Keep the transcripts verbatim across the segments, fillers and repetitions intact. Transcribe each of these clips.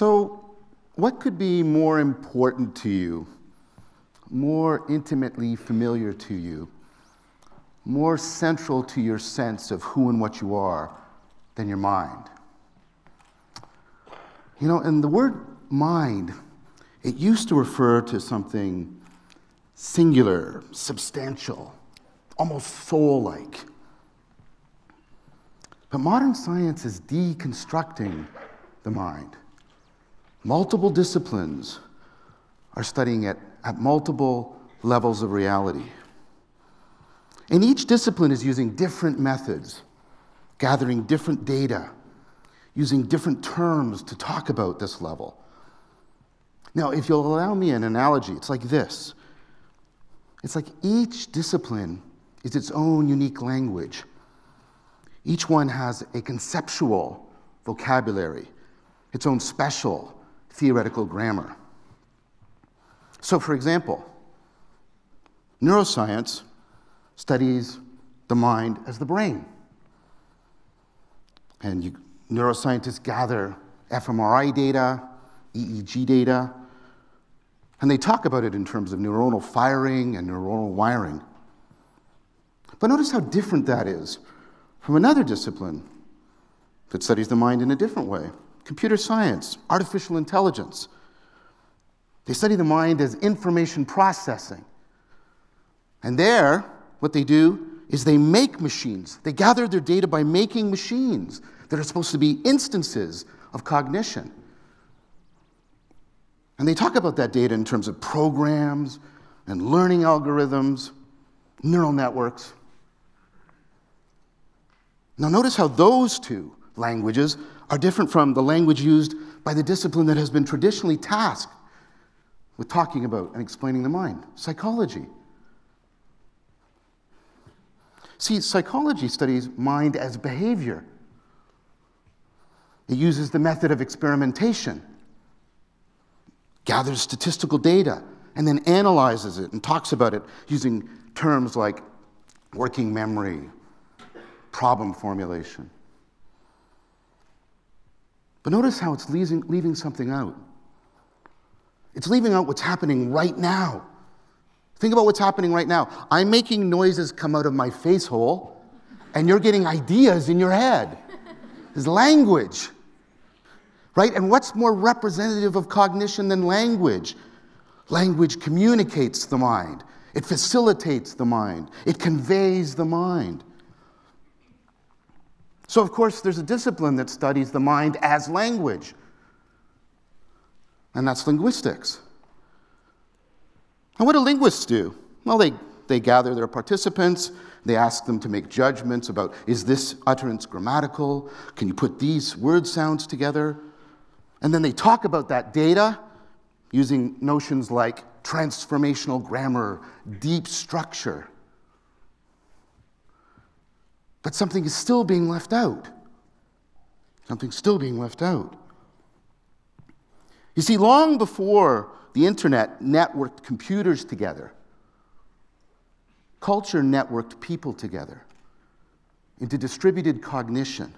So what could be more important to you, more intimately familiar to you, more central to your sense of who and what you are than your mind? You know, and the word mind, it used to refer to something singular, substantial, almost soul-like. But modern science is deconstructing the mind. Multiple disciplines are studying it at multiple levels of reality. And each discipline is using different methods, gathering different data, using different terms to talk about this level. Now, if you'll allow me an analogy, it's like this. It's like each discipline is its own unique language. Each one has a conceptual vocabulary, its own special theoretical grammar. So, for example, neuroscience studies the mind as the brain. And you, neuroscientists gather fMRI data, E E G data, and they talk about it in terms of neuronal firing and neuronal wiring. But notice how different that is from another discipline that studies the mind in a different way. Computer science, artificial intelligence. They study the mind as information processing. And there, what they do is they make machines. They gather their data by making machines that are supposed to be instances of cognition. And they talk about that data in terms of programs and learning algorithms, neural networks. Now notice how those two languages are different from the language used by the discipline that has been traditionally tasked with talking about and explaining the mind, psychology. See, psychology studies mind as behavior. It uses the method of experimentation, gathers statistical data, and then analyzes it and talks about it using terms like working memory, problem formulation. But notice how it's leaving, leaving something out. It's leaving out what's happening right now. Think about what's happening right now. I'm making noises come out of my face hole, and you're getting ideas in your head. There's language, right? And what's more representative of cognition than language? Language communicates the mind. It facilitates the mind. It conveys the mind. So, of course, there's a discipline that studies the mind as language, and that's linguistics. And what do linguists do? Well, they, they gather their participants. They ask them to make judgments about, is this utterance grammatical? Can you put these word sounds together? And then they talk about that data using notions like transformational grammar, deep structure. But something is still being left out. Something's still being left out. You see, long before the internet networked computers together, culture networked people together into distributed cognition,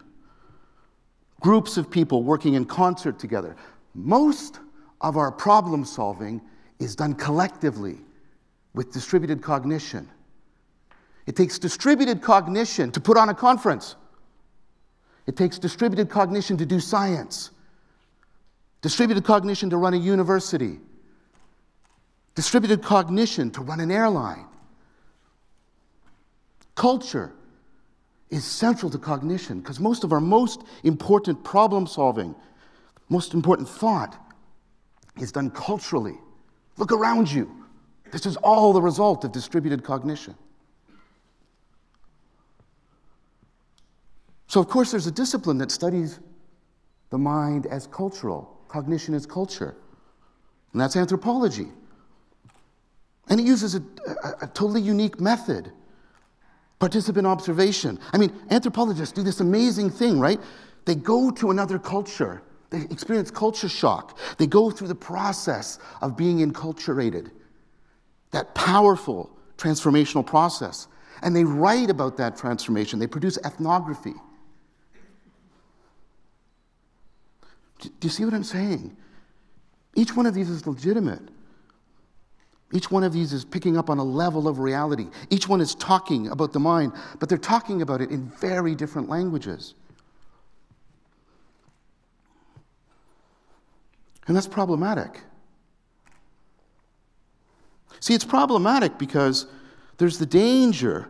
groups of people working in concert together. Most of our problem solving is done collectively with distributed cognition. It takes distributed cognition to put on a conference. It takes distributed cognition to do science. Distributed cognition to run a university. Distributed cognition to run an airline. Culture is central to cognition because most of our most important problem solving, most important thought is done culturally. Look around you. This is all the result of distributed cognition. So, of course, there's a discipline that studies the mind as cultural. Cognition is culture. And that's anthropology. And it uses a, a, a totally unique method. Participant observation. I mean, anthropologists do this amazing thing, right? They go to another culture. They experience culture shock. They go through the process of being enculturated. That powerful transformational process. And they write about that transformation. They produce ethnography. Do you see what I'm saying? Each one of these is legitimate. Each one of these is picking up on a level of reality. Each one is talking about the mind, but they're talking about it in very different languages. And that's problematic. See, it's problematic because there's the danger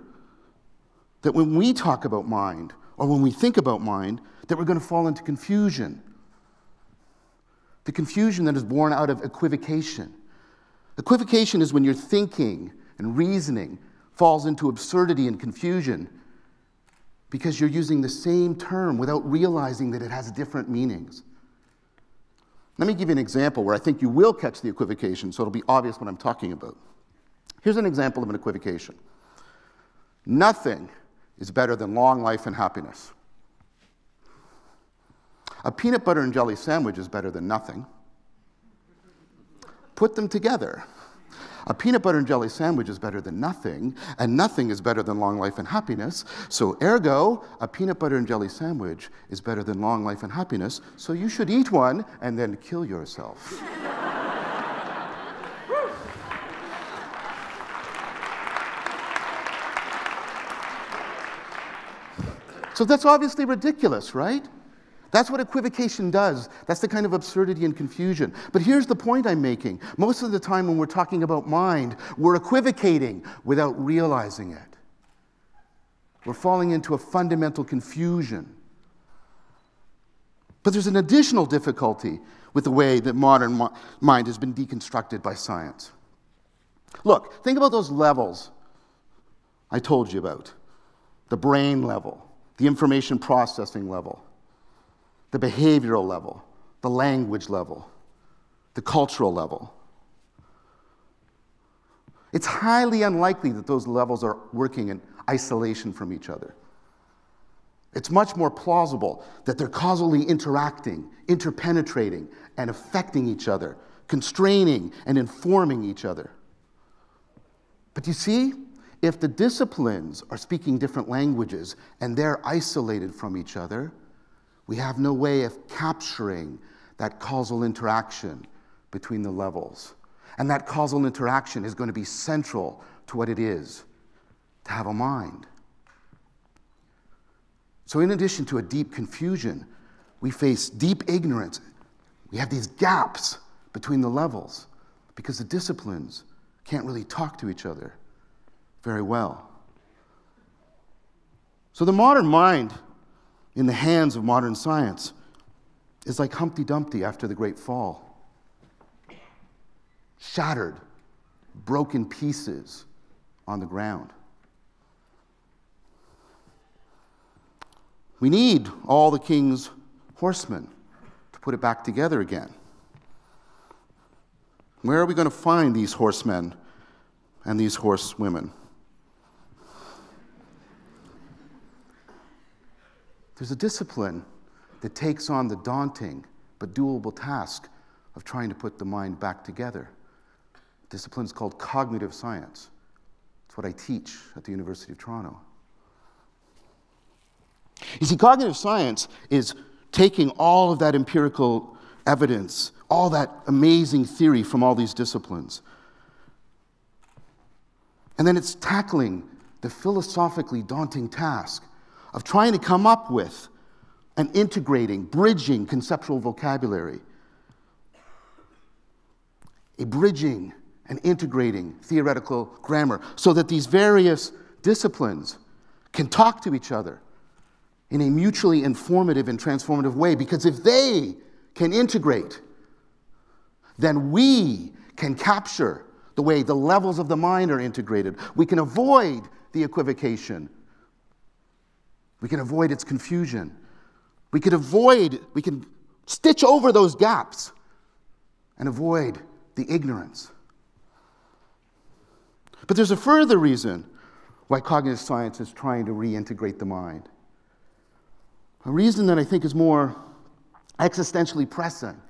that when we talk about mind, or when we think about mind, that we're going to fall into confusion. The confusion that is born out of equivocation. Equivocation is when your thinking and reasoning falls into absurdity and confusion because you're using the same term without realizing that it has different meanings. Let me give you an example where I think you will catch the equivocation so it'll be obvious what I'm talking about. Here's an example of an equivocation. Nothing is better than long life and happiness. A peanut butter and jelly sandwich is better than nothing. Put them together. A peanut butter and jelly sandwich is better than nothing, and nothing is better than long life and happiness. So ergo, a peanut butter and jelly sandwich is better than long life and happiness, so you should eat one and then kill yourself. So that's obviously ridiculous, right? That's what equivocation does. That's the kind of absurdity and confusion. But here's the point I'm making. Most of the time when we're talking about mind, we're equivocating without realizing it. We're falling into a fundamental confusion. But there's an additional difficulty with the way that modern mo- mind has been deconstructed by science. Look, think about those levels I told you about. The brain level, the information processing level, the behavioral level, the language level, the cultural level. It's highly unlikely that those levels are working in isolation from each other. It's much more plausible that they're causally interacting, interpenetrating, and affecting each other, constraining and informing each other. But you see, if the disciplines are speaking different languages and they're isolated from each other, we have no way of capturing that causal interaction between the levels. And that causal interaction is going to be central to what it is to have a mind. So in addition to a deep confusion, we face deep ignorance. We have these gaps between the levels because the disciplines can't really talk to each other very well. So the modern mind, in the hands of modern science, is like Humpty Dumpty after the Great Fall. Shattered, broken pieces on the ground. We need all the king's horsemen to put it back together again. Where are we going to find these horsemen and these horsewomen? There's a discipline that takes on the daunting but doable task of trying to put the mind back together. The discipline's called Cognitive Science. It's what I teach at the University of Toronto. You see, Cognitive Science is taking all of that empirical evidence, all that amazing theory from all these disciplines, and then it's tackling the philosophically daunting task of trying to come up with an integrating, bridging conceptual vocabulary, a bridging and integrating theoretical grammar, so that these various disciplines can talk to each other in a mutually informative and transformative way. Because if they can integrate, then we can capture the way the levels of the mind are integrated. We can avoid the equivocation. We can avoid its confusion. We can avoid, we can stitch over those gaps and avoid the ignorance. But there's a further reason why cognitive science is trying to reintegrate the mind. A reason that I think is more existentially pressing.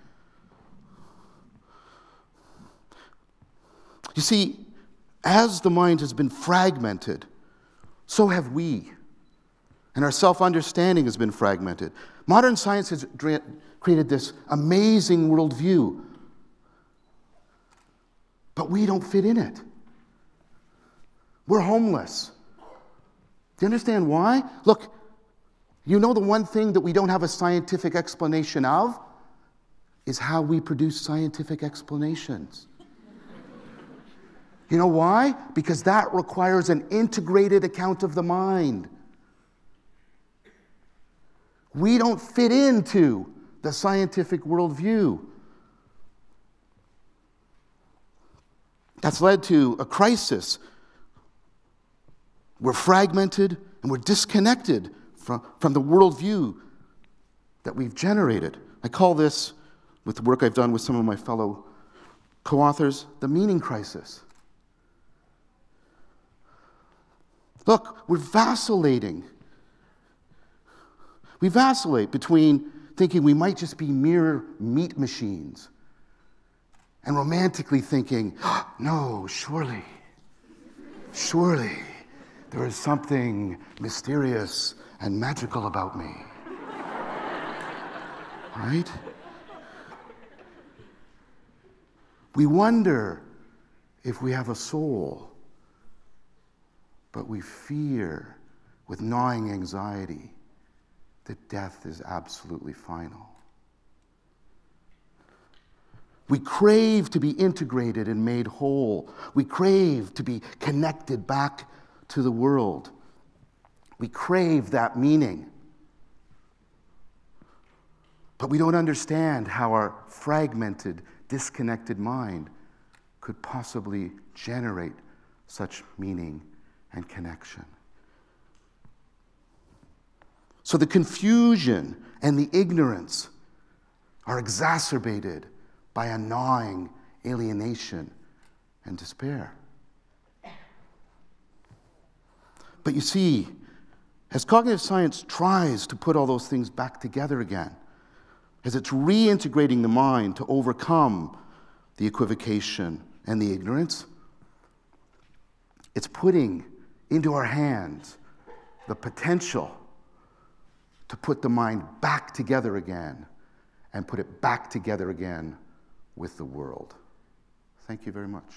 You see, as the mind has been fragmented, so have we. and our self-understanding has been fragmented. Modern science has created this amazing worldview, but we don't fit in it. We're homeless. Do you understand why? Look, you know the one thing that we don't have a scientific explanation of is how we produce scientific explanations. You know why? Because that requires an integrated account of the mind. We don't fit into the scientific worldview. That's led to a crisis. We're fragmented and we're disconnected from, from the worldview that we've generated. I call this, with the work I've done with some of my fellow co-authors, the meaning crisis. Look, we're vacillating. We vacillate between thinking we might just be mere meat machines and romantically thinking, oh, no, surely, surely there is something mysterious and magical about me. Right? We wonder if we have a soul. But we fear, with gnawing anxiety, that death is absolutely final. We crave to be integrated and made whole. We crave to be connected back to the world. We crave that meaning. But we don't understand how our fragmented, disconnected mind could possibly generate such meaning and connection. So the confusion and the ignorance are exacerbated by a gnawing alienation and despair. But you see, as cognitive science tries to put all those things back together again, as it's reintegrating the mind to overcome the equivocation and the ignorance, it's putting into our hands the potential to put the mind back together again and put it back together again with the world. Thank you very much.